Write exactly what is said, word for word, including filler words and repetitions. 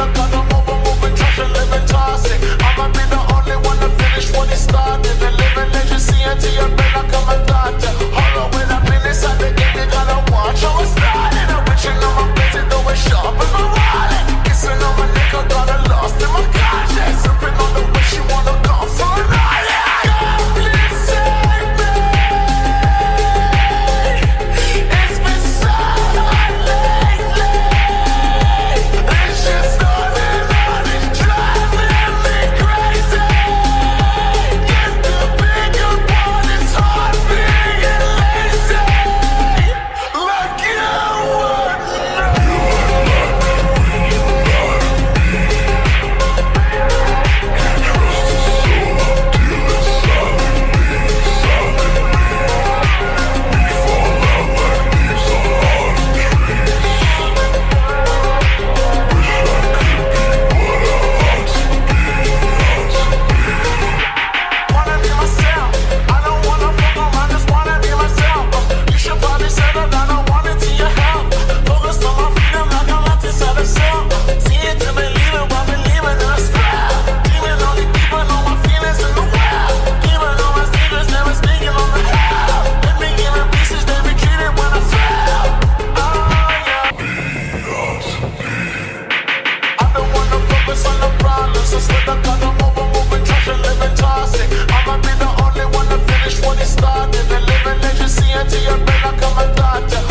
Started living legacy until your brother come and touch ya.